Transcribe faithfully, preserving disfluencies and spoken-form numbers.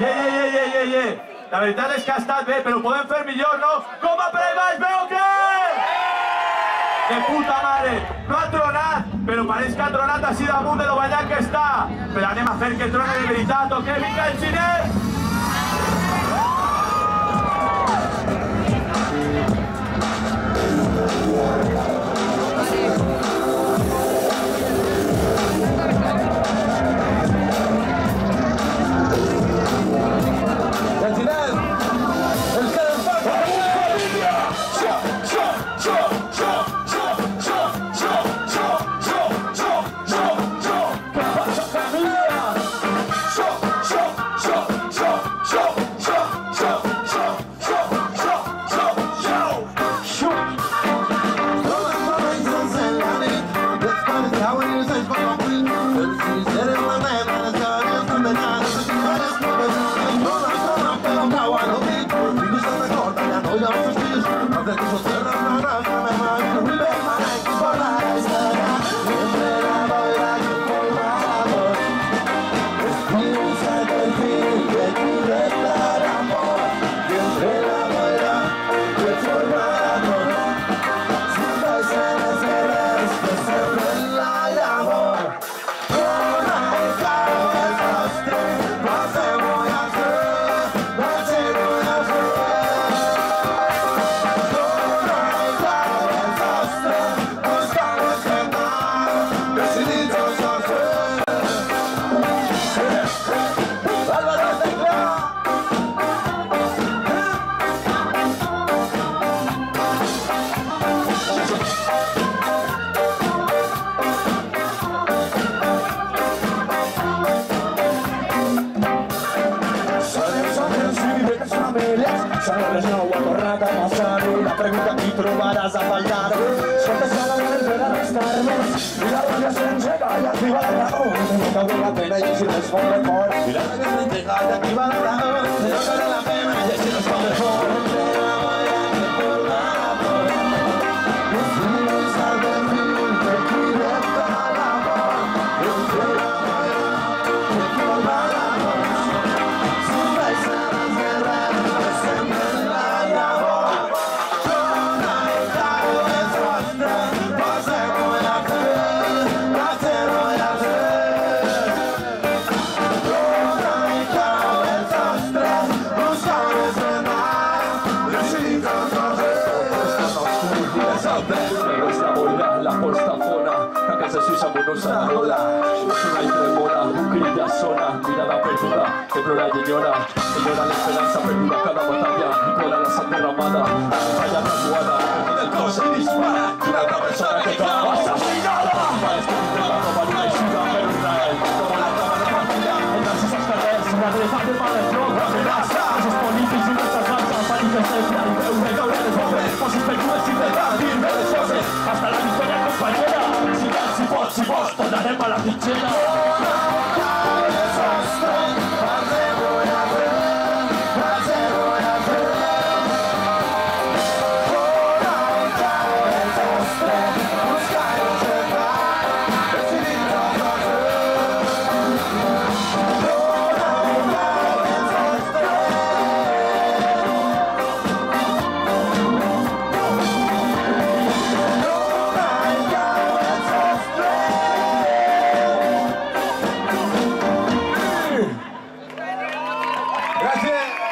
Yeah, yeah, yeah, yeah, yeah. La veritat és que ha estat bé, però ho podem fer millor, no? Com a Playboys, veu què? De puta mare, no ha tronat, però pareix que ha tronat així damunt de lo ballant que està. Però anem a fer que trone de veritat, o què? Vinga, el xinès! Trobaràs a fallar, sempre s'ha de fer a restar-nos, i la ràbia s'engega i activa la raó, no cau la pena i així no es pot record, i la ràbia s'engega i activa la raó, no cau la pena i així no es pot record. Que plora y llora, que llora la esperanza perdura cada batalla y llora la sangre derramada, la batalla tatuada, en el caos y dispara de una persona que clama asesinada. Parece que un relato para una isla perdurada, como la cama de partida, en las esas carreras, una derrota de padres, no una amenaza, esos políticos y nuestras lanzas, manifestancia, un recaure de pobres, por sus peculiares y de ratirme de soses, hasta la victoria compañera, si vas, si vos, si vos, tornarem a la trinxera. Gracias.